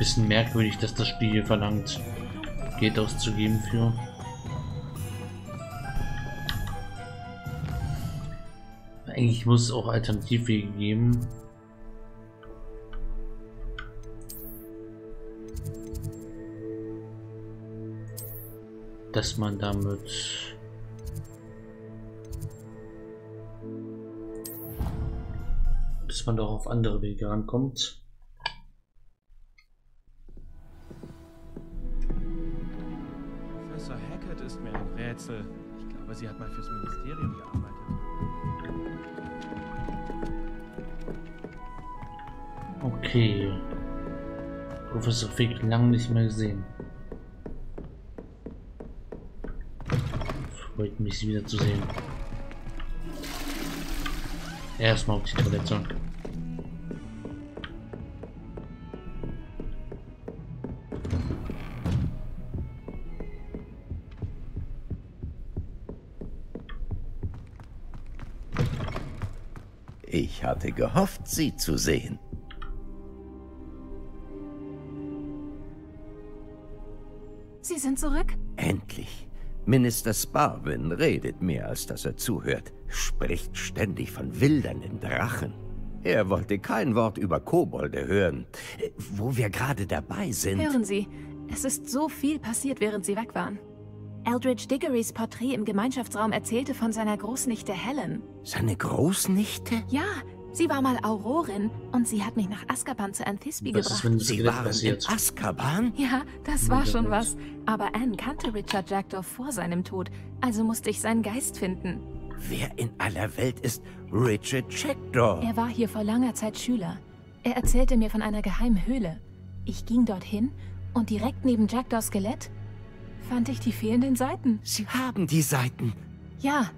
bisschen merkwürdig, dass das Spiel hier verlangt, Geld auszugeben für. Eigentlich muss es auch Alternativwege geben. Dass man damit bis man doch auf andere Wege rankommt. Professor Hackett ist mir ein Rätsel. Ich glaube, sie hat mal fürs Ministerium gearbeitet. Okay. Professor Fig lange nicht mehr gesehen. Freut mich, sie wieder zu sehen. Erstmal auf die Toilette. Ich hatte gehofft, sie zu sehen. Sie sind zurück? Endlich. Minister Sparwin redet mehr, als dass er zuhört, spricht ständig von wildernden Drachen. Er wollte kein Wort über Kobolde hören, wo wir gerade dabei sind. Hören Sie, es ist so viel passiert, während Sie weg waren. Eldridge Diggorys Porträt im Gemeinschaftsraum erzählte von seiner Großnichte Helen. Seine Großnichte? Ja, sie war mal Aurorin und sie hat mich nach Azkaban zu Anthisby gebracht. Sie waren in Azkaban? Ja, das war schon was. Aber Anne kannte Richard Jackdaw vor seinem Tod, also musste ich seinen Geist finden. Wer in aller Welt ist Richard Jackdaw? Er war hier vor langer Zeit Schüler. Er erzählte mir von einer geheimen Höhle. Ich ging dorthin und direkt neben Jackdaws Skelett fand ich die fehlenden Seiten. Sie haben die Seiten? Ja.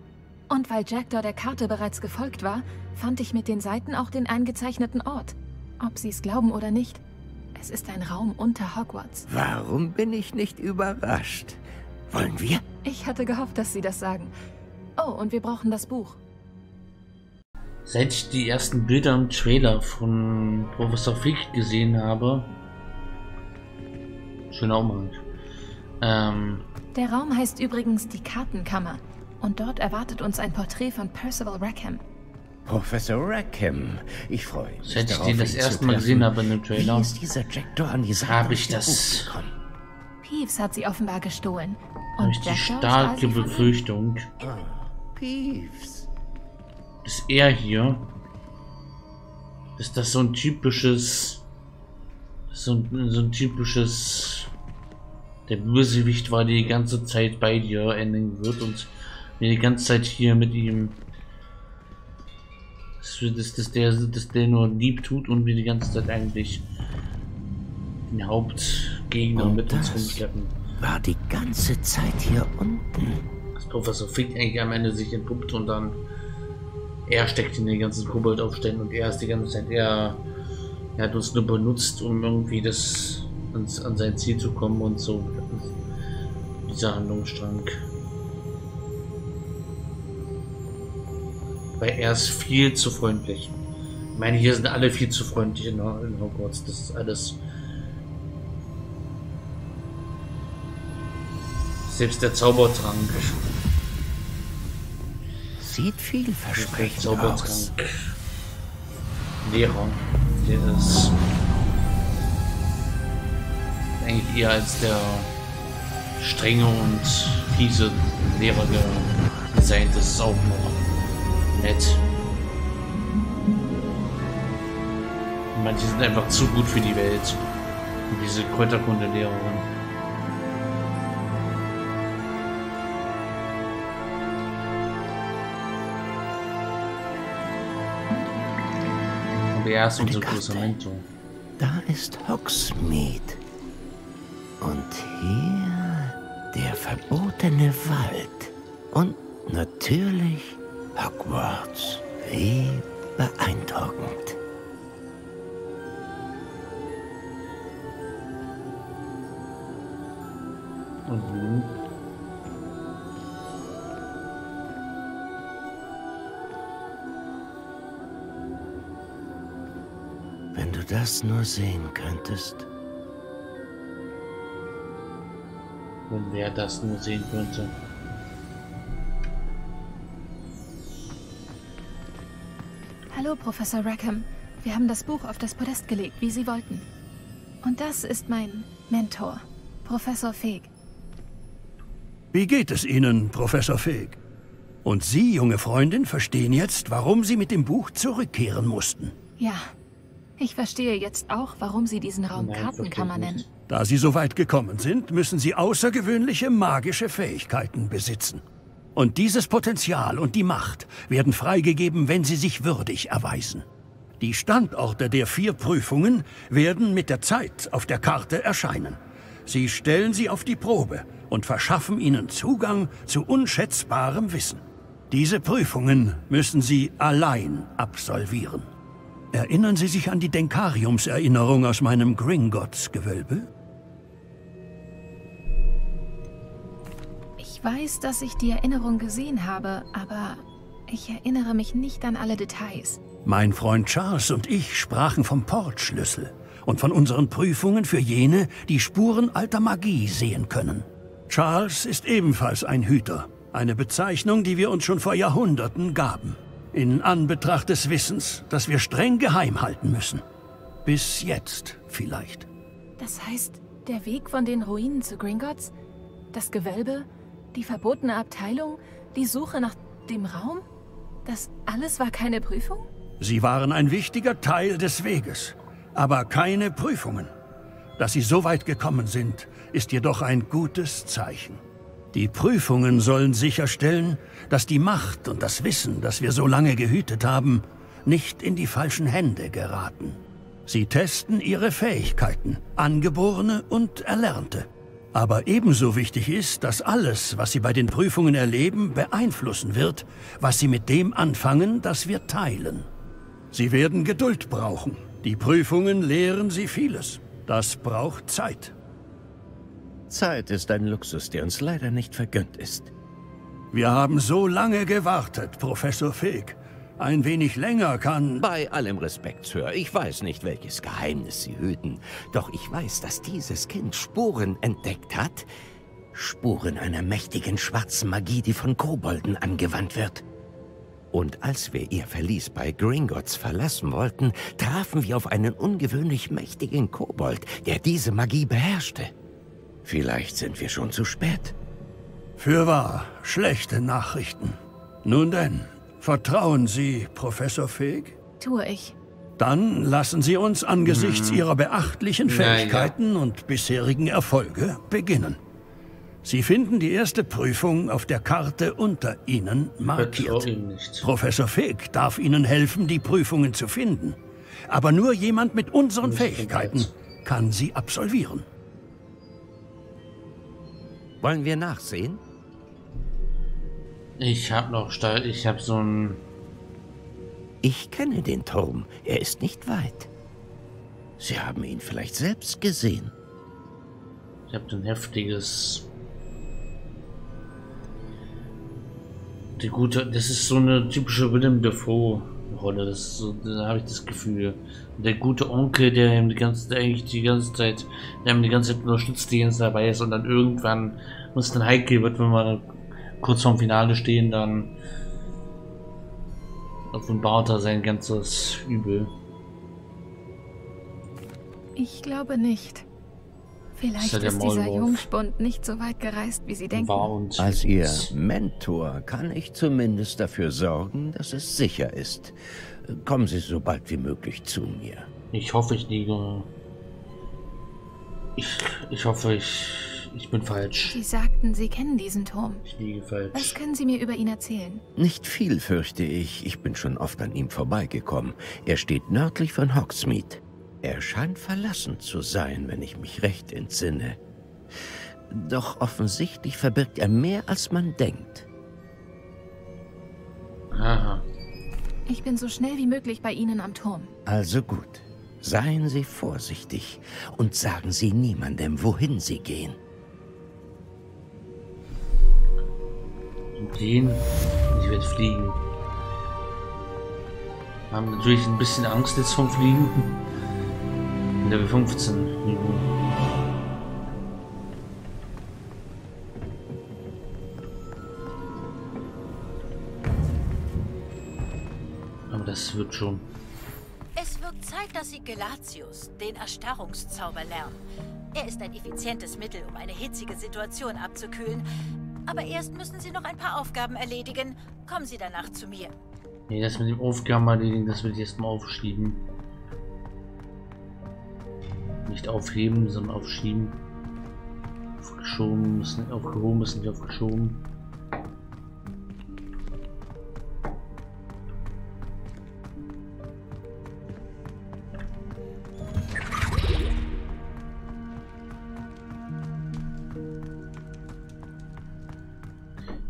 Und weil Jackdaw der Karte bereits gefolgt war, fand ich mit den Seiten auch den eingezeichneten Ort. Ob Sie es glauben oder nicht, es ist ein Raum unter Hogwarts. Warum bin ich nicht überrascht? Wollen wir? Ich hatte gehofft, dass Sie das sagen. Oh, und wir brauchen das Buch. Seit ich die ersten Bilder im Trailer von Professor Fig gesehen habe... Schöner Umhang. Der Raum heißt übrigens die Kartenkammer. Und dort erwartet uns ein Porträt von Percival Rackham. Professor Rackham, ich freue mich. Seit ich den das erste Mal gesehen habe in dem Trailer, ist dieser Jackdaw an die Seite habe ich das. Peeves hat sie offenbar gestohlen. Und ich die starke Befürchtung, Peeves, ist er hier? Ist das so ein typisches? Der Bösewicht war die ganze Zeit bei dir, enden wird und die ganze Zeit hier mit ihm, dass der nur lieb tut und wir die ganze Zeit eigentlich den Hauptgegner und mit uns rumschleppen. War die ganze Zeit hier unten. Dass Professor Fig eigentlich am Ende sich entpuppt und dann er steckt in den ganzen Kobold aufstellen und er ist die ganze Zeit er hat uns nur benutzt, um irgendwie das an sein Ziel zu kommen und so. Dieser Handlungsstrang. Weil er ist viel zu freundlich. Ich meine, hier sind alle viel zu freundlich in Hogwarts. Das ist alles. Selbst der Zaubertrank. Sieht vielversprechend aus. Lehrung. Der ist eigentlich eher als der strenge und fiese Lehrer sein. Das ist auch noch nett. Manche sind einfach zu gut für die Welt. Und diese Kräuterkundelehrerin. Und er ist unser großer Mentor. Da ist Hogsmeade. Und hier der verbotene Wald. Und natürlich Hogwarts. Wie beeindruckend. Mhm. Wenn du das nur sehen könntest. Wenn der das nur sehen könnte. Hallo, Professor Rackham. Wir haben das Buch auf das Podest gelegt, wie Sie wollten. Und das ist mein Mentor, Professor Fig. Wie geht es Ihnen, Professor Fig? Und Sie, junge Freundin, verstehen jetzt, warum Sie mit dem Buch zurückkehren mussten. Ja, ich verstehe jetzt auch, warum Sie diesen Raum Kartenkammer nennen. Da Sie so weit gekommen sind, müssen Sie außergewöhnliche magische Fähigkeiten besitzen. Und dieses Potenzial und die Macht werden freigegeben, wenn Sie sich würdig erweisen. Die Standorte der 4 Prüfungen werden mit der Zeit auf der Karte erscheinen. Sie stellen sie auf die Probe und verschaffen Ihnen Zugang zu unschätzbarem Wissen. Diese Prüfungen müssen Sie allein absolvieren. Erinnern Sie sich an die Denkariums-Erinnerung aus meinem Gringotts-Gewölbe? Ich weiß, dass ich die Erinnerung gesehen habe, aber ich erinnere mich nicht an alle Details. Mein Freund Charles und ich sprachen vom Portschlüssel und von unseren Prüfungen für jene, die Spuren alter Magie sehen können. Charles ist ebenfalls ein Hüter, eine Bezeichnung, die wir uns schon vor Jahrhunderten gaben. In Anbetracht des Wissens, das wir streng geheim halten müssen. Bis jetzt vielleicht. Das heißt, der Weg von den Ruinen zu Gringotts, das Gewölbe, die verbotene Abteilung, die Suche nach dem Raum, das alles war keine Prüfung? Sie waren ein wichtiger Teil des Weges, aber keine Prüfungen. Dass Sie so weit gekommen sind, ist jedoch ein gutes Zeichen. Die Prüfungen sollen sicherstellen, dass die Macht und das Wissen, das wir so lange gehütet haben, nicht in die falschen Hände geraten. Sie testen Ihre Fähigkeiten, angeborene und erlernte. Aber ebenso wichtig ist, dass alles, was Sie bei den Prüfungen erleben, beeinflussen wird, was Sie mit dem anfangen, das wir teilen. Sie werden Geduld brauchen. Die Prüfungen lehren Sie vieles. Das braucht Zeit. Zeit ist ein Luxus, der uns leider nicht vergönnt ist. Wir haben so lange gewartet, Professor Fig. Ein wenig länger kann... Bei allem Respekt, Sir, ich weiß nicht, welches Geheimnis Sie hüten. Doch ich weiß, dass dieses Kind Spuren entdeckt hat. Spuren einer mächtigen schwarzen Magie, die von Kobolden angewandt wird. Und als wir ihr Verlies bei Gringotts verlassen wollten, trafen wir auf einen ungewöhnlich mächtigen Kobold, der diese Magie beherrschte. Vielleicht sind wir schon zu spät. Fürwahr, schlechte Nachrichten. Nun denn, vertrauen Sie, Professor Fig? Tue ich. Dann lassen Sie uns angesichts Ihrer beachtlichen Fähigkeiten und bisherigen Erfolge beginnen. Sie finden die erste Prüfung auf der Karte unter Ihnen markiert. Professor Fig darf Ihnen helfen, die Prüfungen zu finden. Aber nur jemand mit unseren Fähigkeiten kann sie absolvieren. Wollen wir nachsehen? Ich habe so ein... Ich kenne den Turm. Er ist nicht weit. Sie haben ihn vielleicht selbst gesehen. Ich habe ein heftiges... Die gute... Das ist so eine typische Willem Dafoe-Rolle. Da habe ich das Gefühl. Der gute Onkel, der ihm die ganze Zeit unterstützt, die jetzt dabei ist und dann irgendwann, wenn es dann heikel wird, wenn wir kurz vorm Finale stehen, dann offenbart er sein ganzes Übel. Ich glaube nicht. Vielleicht ist dieser Jungspund nicht so weit gereist, wie Sie denken. Als Ihr Mentor kann ich zumindest dafür sorgen, dass es sicher ist. Kommen Sie so bald wie möglich zu mir. Ich hoffe, ich liege. Ich hoffe, ich bin falsch. Sie sagten, Sie kennen diesen Turm. Ich liege falsch. Was können Sie mir über ihn erzählen? Nicht viel, fürchte ich. Ich bin schon oft an ihm vorbeigekommen. Er steht nördlich von Hogsmeade. Er scheint verlassen zu sein, wenn ich mich recht entsinne. Doch offensichtlich verbirgt er mehr, als man denkt. Aha. Ich bin so schnell wie möglich bei Ihnen am Turm. Also gut. Seien Sie vorsichtig und sagen Sie niemandem, wohin Sie gehen. Gehen? Ich werde fliegen. Wir haben natürlich ein bisschen Angst jetzt vom Fliegen. Level 15. Das wird schon. Es wird Zeit, dass Sie Galatius, den Erstarrungszauber, lernen. Er ist ein effizientes Mittel, um eine hitzige Situation abzukühlen. Aber erst müssen Sie noch ein paar Aufgaben erledigen. Kommen Sie danach zu mir. Nee, das mit den Aufgaben erledigen, das will ich erstmal aufschieben. Nicht aufheben, sondern aufschieben. Aufgeschoben müssen, aufgehoben müssen, nicht aufgeschoben.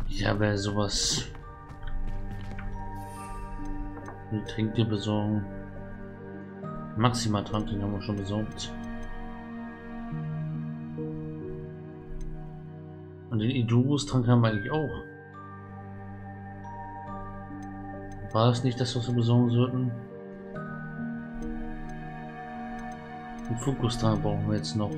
Ich habe sowas. Getränke besorgen. Maxima Trank, den haben wir schon besorgt. Und den Edurus Trank haben wir eigentlich auch. War das nicht das, was wir besorgen sollten? Den Fokus Trank brauchen wir jetzt noch.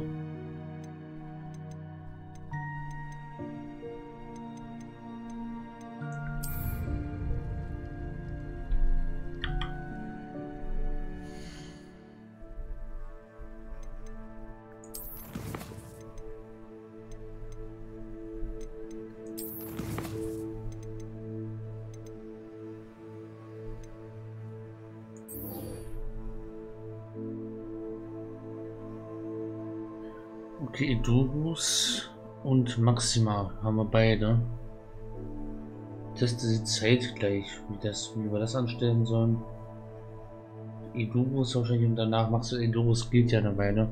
Okay, Edurus und Maxima haben wir beide. Teste sie zeitgleich, wie wir das anstellen sollen. Edurus wahrscheinlich und danach Maxima. Edurus gilt ja eine Weile.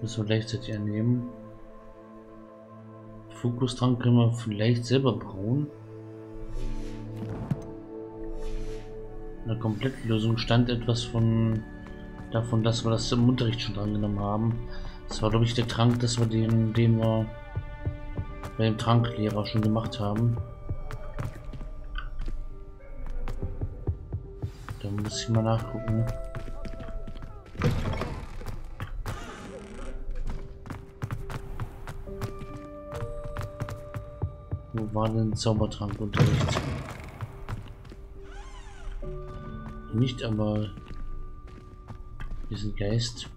Müssen wir gleichzeitig annehmen. Fokustrank können wir vielleicht selber brauen. In der Komplettlösung stand etwas davon, dass wir das im Unterricht schon drangenommen haben. Das war, glaube ich, der Trank, dass wir den wir bei dem Tranklehrer schon gemacht haben. Da muss ich mal nachgucken. Wo war denn Zaubertrankunterricht? Nicht, aber wir sind Geist.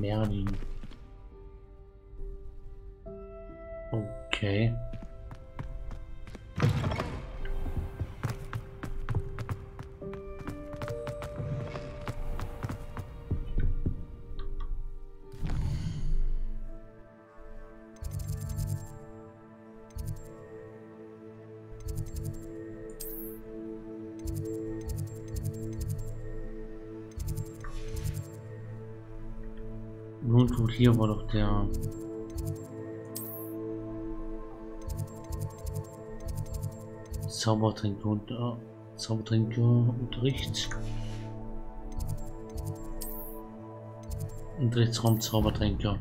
Merlin. Okay. Hier war doch der. Zaubertränkeunterricht. Unterrichtsraum Zaubertränke.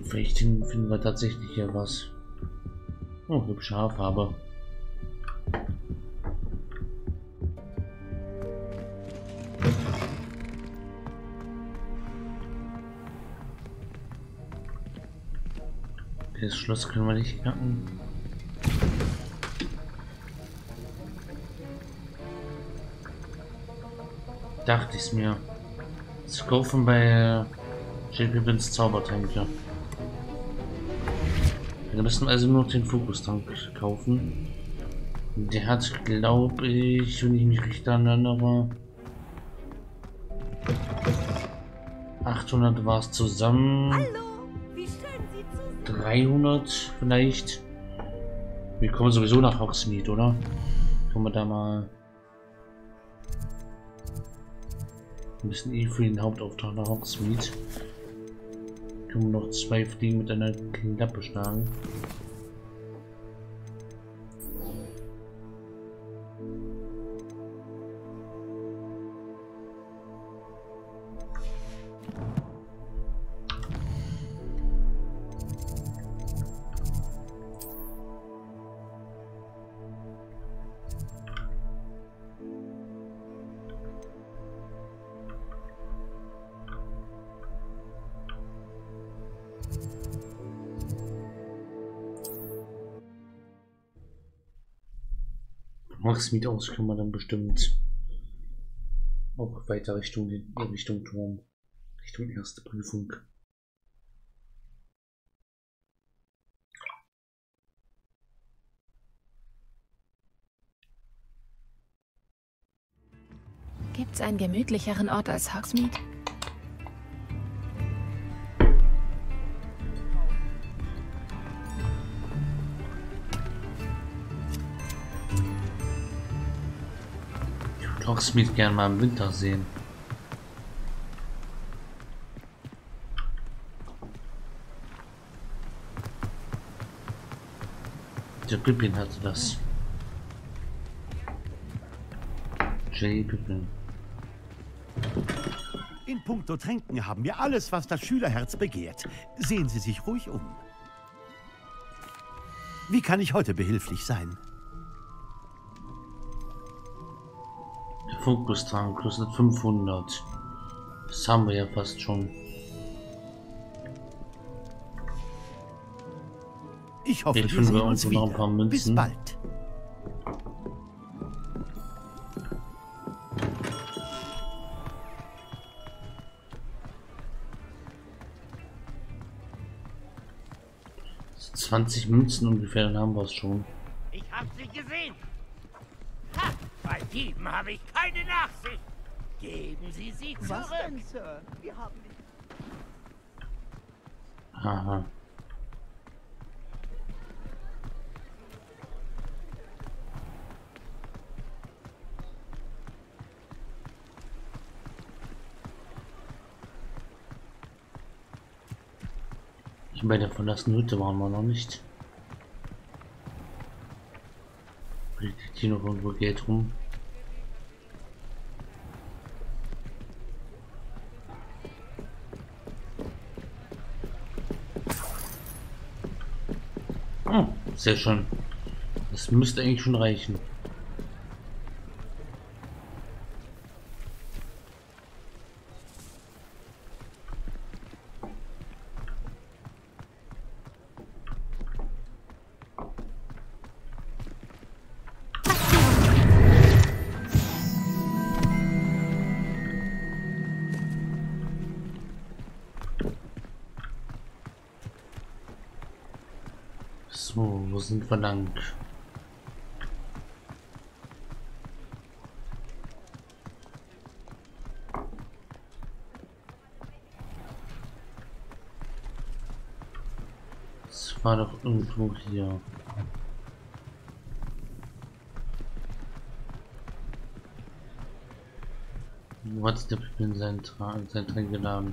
Vielleicht finden wir tatsächlich hier was. Oh, hübsche Haarfarbe. Das Schloss können wir nicht knacken. Dachte ich mir. Das kaufen bei JP Bins Zaubertränke. Wir müssen also nur noch den Fokustank kaufen. Der hat, glaube ich, wenn ich mich richtig erinnere, 800 war es zusammen. Hallo. 300 vielleicht. Wir kommen sowieso nach Hogsmeade, oder? Können wir da mal ein bisschen für den Hauptauftrag nach Hogsmeade. Können wir noch 2 Fliegen mit einer Klappe schlagen. Hogsmeade aus kann man dann bestimmt auch weiter Richtung Turm, Richtung erste Prüfung. Gibt's einen gemütlicheren Ort als Hogsmeade? Ich würde Hogsmeade gerne mal im Winter sehen. Der Pippin hatte das. JP Bins. In puncto Tränken haben wir alles, was das Schülerherz begehrt. Sehen Sie sich ruhig um. Wie kann ich heute behilflich sein? Der Fokustrank kostet 500. Das haben wir ja fast schon. Ich hoffe, wir sehen uns wieder. Noch ein paar Münzen. Bis bald. Das sind 20 Münzen ungefähr, dann haben wir es schon. Ich hab sie gesehen. Ha, bei Dieben habe ich keine Nachsicht. Geben Sie sie zurück. Was denn, Sir? Wir haben nicht. Aha. Bei der verlassenen Hütte waren wir noch nicht. Liegt hier noch irgendwo Geld rum? Oh, sehr schön. Das müsste eigentlich schon reichen. Sind wir lang? Es war doch irgendwo hier. Wo hat der Pippin sein Tränk geladen?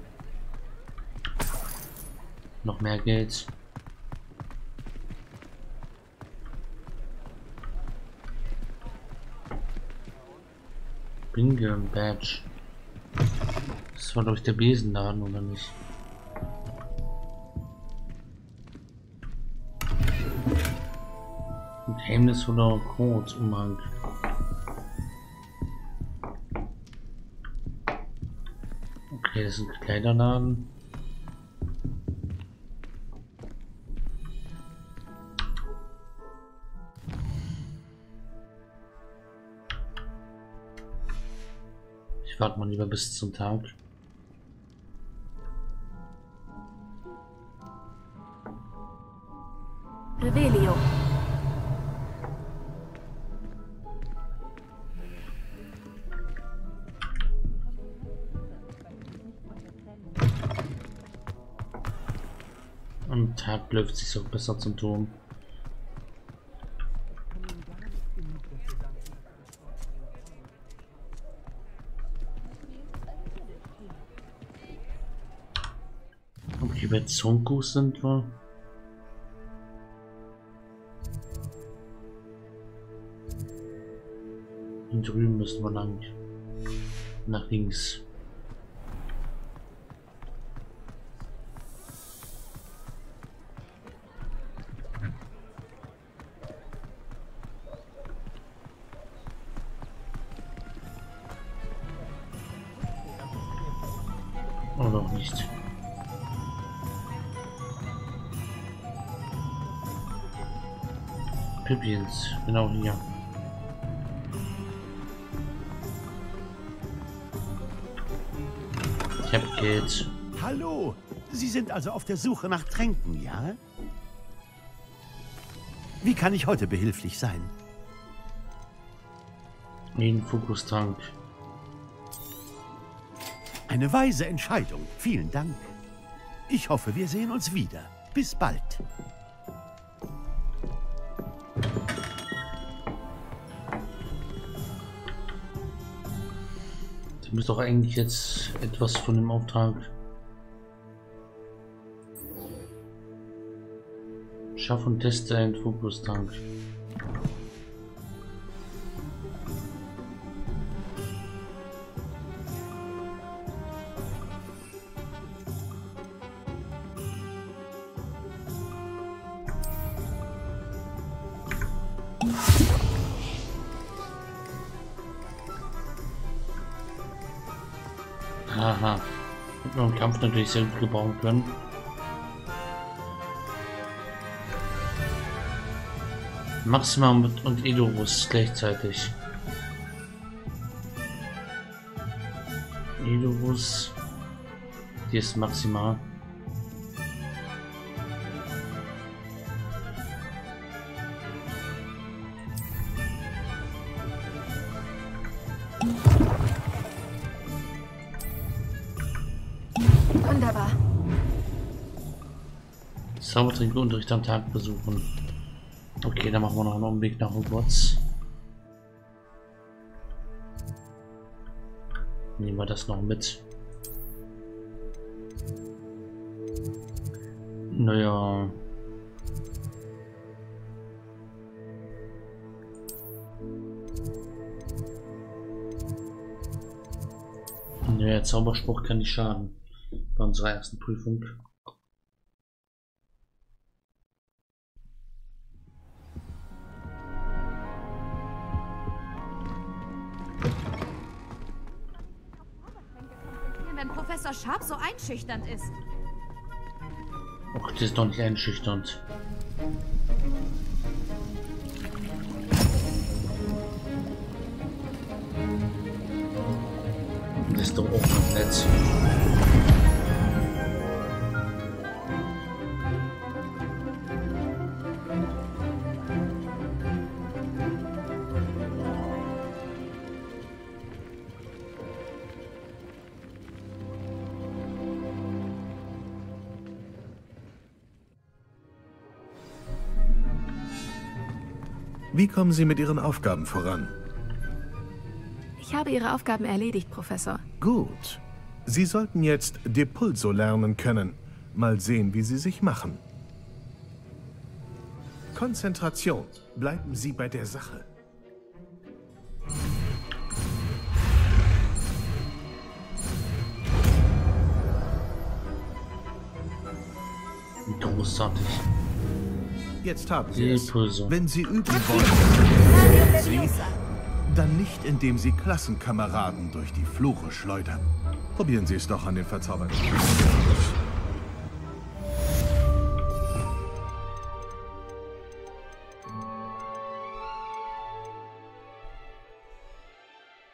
Noch mehr Geld. Bingo Badge. Das war, glaube ich, der Besenladen, oder nicht? Ein geheimnisvoller Kurzumhang. Okay, das ist ein Kleiderladen. Warten wir lieber bis zum Tag. Revelio. Am Tag läuft sich so besser zum Turm. Bei Zonko sind wir. Und drüben müssen wir lang. Nach links. Oder auch nicht. Pippins, genau hier. geht's. Hallo, Sie sind also auf der Suche nach Tränken, ja? Wie kann ich heute behilflich sein? Den Fokustank. Eine weise Entscheidung. Vielen Dank. Ich hoffe, wir sehen uns wieder. Bis bald. Du musst doch eigentlich jetzt etwas von dem Auftrag schaffen und teste einen Fokustank. Aha, hätten wir im Kampf natürlich sehr gut gebrauchen können. Maxima und Edurus gleichzeitig. Edurus, hier ist Maxima. Zaubertränkeunterricht am Tag besuchen. Okay, dann machen wir noch einen Umweg nach Hogwarts. Nehmen wir das noch mit. Naja. Naja, Zauberspruch kann nicht schaden. Bei unserer ersten Prüfung. Scharf so einschüchternd ist. Och, das ist doch nicht einschüchternd. Das ist doch auch noch nett. Wie kommen Sie mit Ihren Aufgaben voran? Ich habe Ihre Aufgaben erledigt, Professor. Gut. Sie sollten jetzt Depulso lernen können. Mal sehen, wie Sie sich machen. Konzentration. Bleiben Sie bei der Sache. Großartig. Jetzt haben Sie es. Wenn Sie üben wollen, dann nicht, indem Sie Klassenkameraden durch die Flure schleudern. Probieren Sie es doch an den Verzauberten.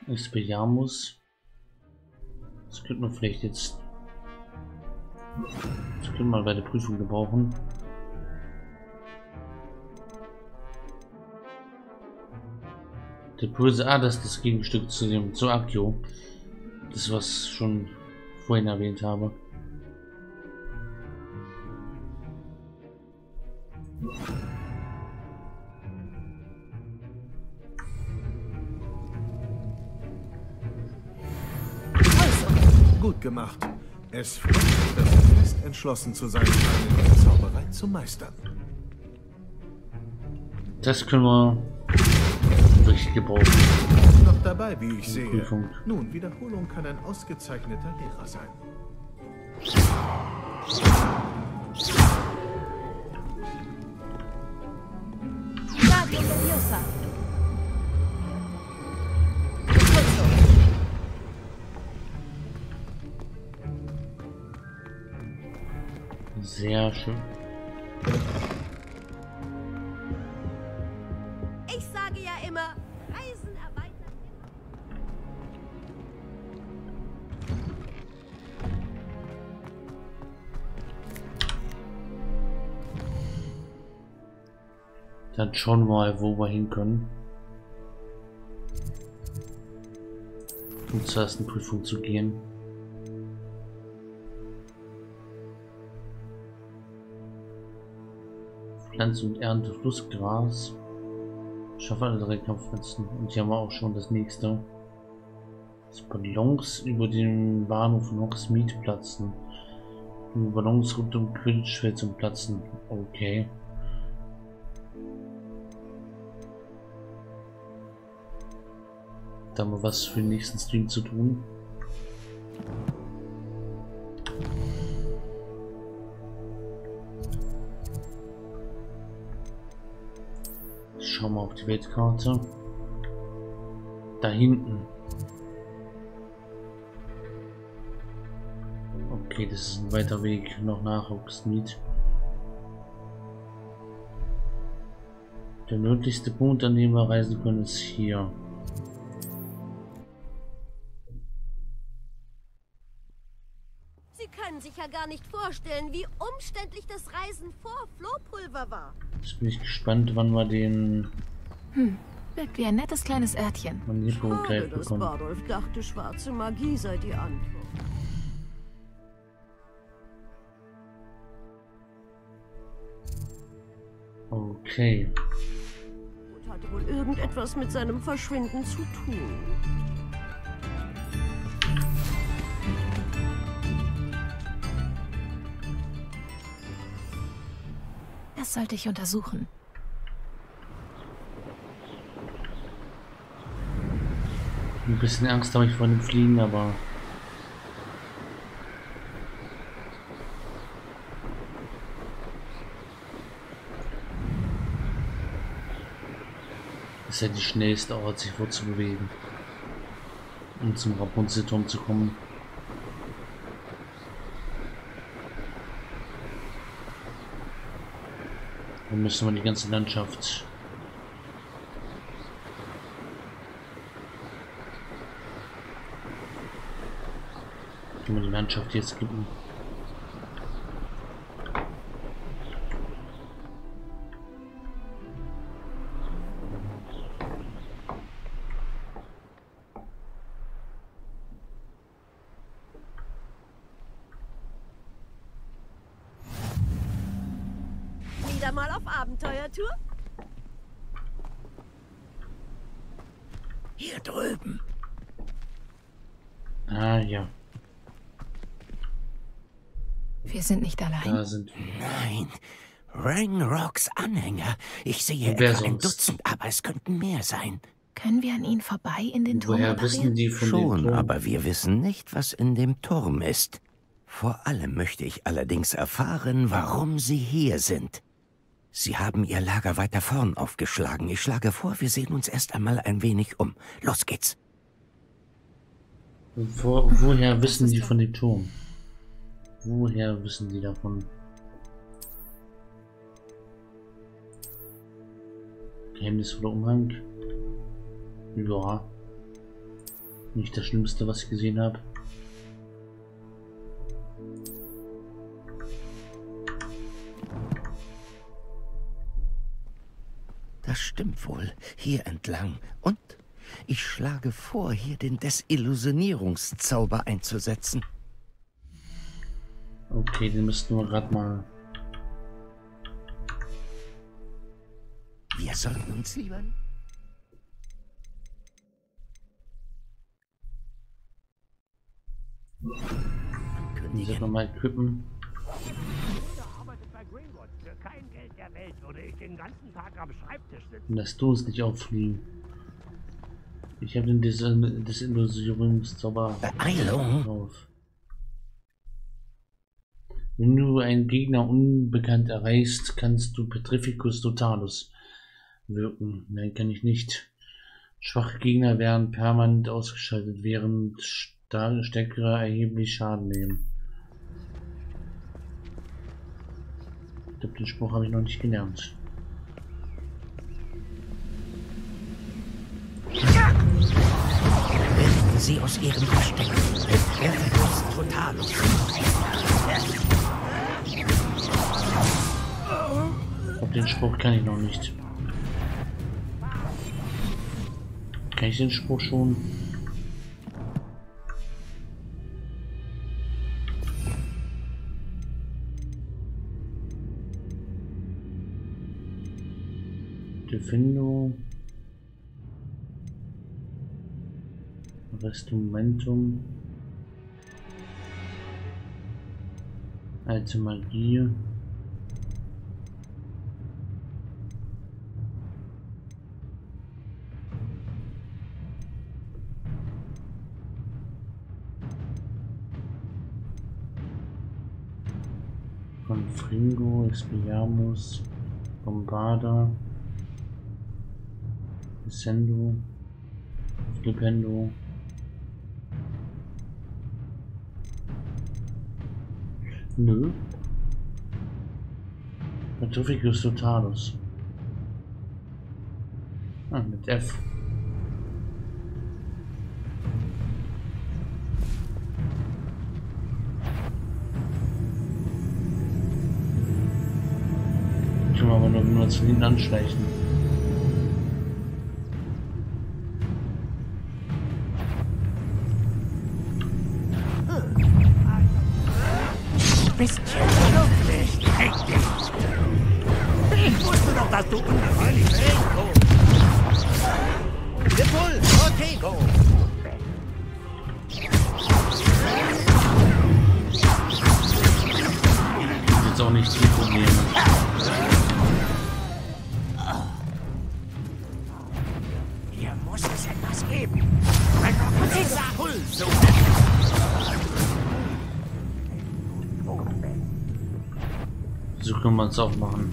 Es bejahen muss. Das könnte man vielleicht jetzt... Das können wir bei der Prüfung gebrauchen. Der Böse A, das ist das Gegenstück zu Akio. Das, was ich schon vorhin erwähnt habe. Gut gemacht. Es freut mich, dass Sie fest entschlossen zu sein, eine Zauberei zu meistern. Das können wir... gebraucht. Noch dabei, wie ich sehe. Prüfung. Nun, Wiederholung kann ein ausgezeichneter Lehrer sein. Sehr schön. Ich sage ja immer, Reisen erweitern Dann schauen wir mal, wo wir hin können. Um zur ersten Prüfung zu gehen. Pflanze und Ernte, Flussgras. Schaffen alle drei Kampfpflanzen. Und hier haben wir auch schon das nächste. Dass Ballons über den Bahnhof von Hogsmeade platzen. Die Ballons rund um Quidditchfeld zum Platzen. Okay. Da haben wir was für den nächsten Stream zu tun. Schauen wir auf die Weltkarte. Da hinten. Okay, das ist ein weiter Weg noch nach Hogsmeade. Der nördlichste Punkt, an dem wir reisen können, ist hier. Gar nicht vorstellen, wie umständlich das Reisen vor Flohpulver war. Jetzt bin ich gespannt, wann wir den... Wirkt wie ein nettes kleines Örtchen. Schade, dass Bardolph dachte, schwarze Magie sei die Antwort. Okay. Und hatte wohl irgendetwas mit seinem Verschwinden zu tun. Das sollte ich untersuchen. Ein bisschen Angst habe ich vor dem Fliegen, aber... Das ist ja die schnellste Art, sich vorzubewegen, um zum Rapunzel-Turm zu kommen. Dann müssen wir die ganze Landschaft jetzt skippen. Abenteuertour? Hier drüben. Ah ja. Wir sind nicht allein. Da sind wir. Nein. Ringrocks Anhänger. Ich sehe etwa ein Dutzend, aber es könnten mehr sein. Können wir an ihnen vorbei in den Turm? Woher wissen die von dem Turm? Schon, aber wir wissen nicht, was in dem Turm ist. Vor allem möchte ich allerdings erfahren, warum sie hier sind. Sie haben ihr Lager weiter vorn aufgeschlagen. Ich schlage vor, wir sehen uns erst einmal ein wenig um. Los geht's. Woher wissen die von dem Turm? Woher wissen die davon? Geheimnisvoller Umhang? Ja. Nicht das Schlimmste, was ich gesehen habe. Das stimmt wohl. Hier entlang. Und ich schlage vor, hier den Desillusionierungszauber einzusetzen. Okay, den müssten wir gerade mal... Wir sollten uns lieber... Können wir nochmal equippen? Kein Geld der Welt würde ich den ganzen Tag am Schreibtisch sitzen. Lass du es nicht auffliegen. Ich habe den Desillusionierungszauber. Beeilung drauf. Wenn du einen Gegner unbekannt erreichst, kannst du Petrificus Totalus wirken. Nein, kann ich nicht. Schwache Gegner werden permanent ausgeschaltet, während stärkere erheblich Schaden nehmen. Ich glaube, den Spruch habe ich noch nicht gelernt. Richten Sie aus Ihrem Versteck. Petrificus Totalus. Ich glaube, den Spruch kann ich noch nicht. Kann ich den Spruch schon? Fringo. Restumentum. Alte Magie. Von Fringo, Expelliarmus, Bombarda. Sendo, Flipendo. Nö. Petrificus Totalus. Ah, mit F. Ich kann aber nur zu hinten anschleichen. Uns aufmachen.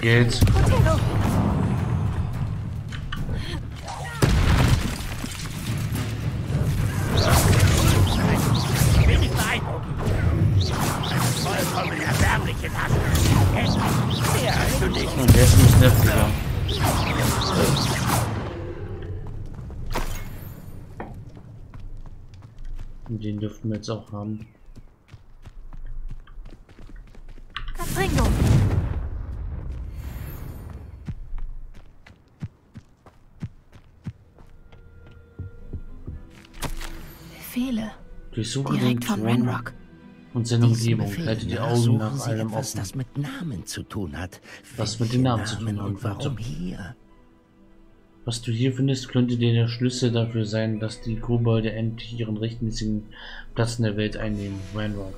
Geld. Und jetzt muss nervig werden. Und den dürften wir jetzt auch haben. Durchsuche den Thron und seine Umgebung. Halte die Augen nach allem offen. Was mit den Namen zu tun hat. Und warum hier? Was du hier findest, könnte dir der Schlüssel dafür sein, dass die Kobolde endlich ihren rechtmäßigen Platz in der Welt einnehmen. Ranrock.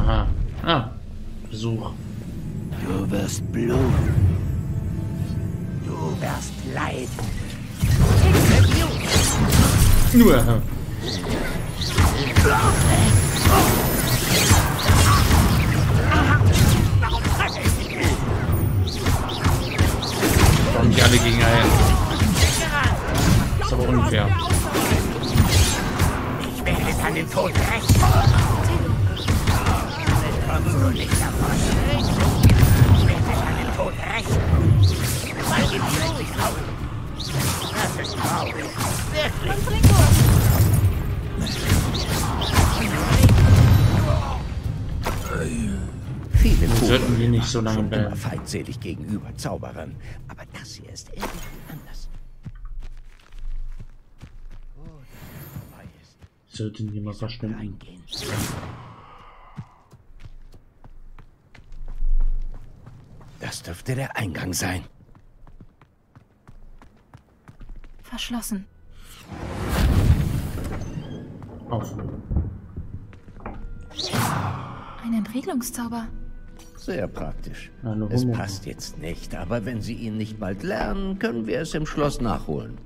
Aha. Ah. Besuch. Du wirst blumen. Du wirst leiden. Nur. Warum die alle gegen einen? Ist aber unfair. Ich werde es an den Tod rächen. Kommst du nicht davon? Ich werde es an den Tod rächen. Das ist traurig. Wirklich. Viele sollten wir nicht so lange bleiben. Feindselig gegenüber Zauberern. Aber das hier ist irgendwie anders. Sollten wir mal verschwinden. Das dürfte der Eingang sein. Verschlossen. Offen. Ein Entriegelungszauber. Sehr praktisch. Es passt jetzt nicht, aber wenn Sie ihn nicht bald lernen, können wir es im Schloss nachholen.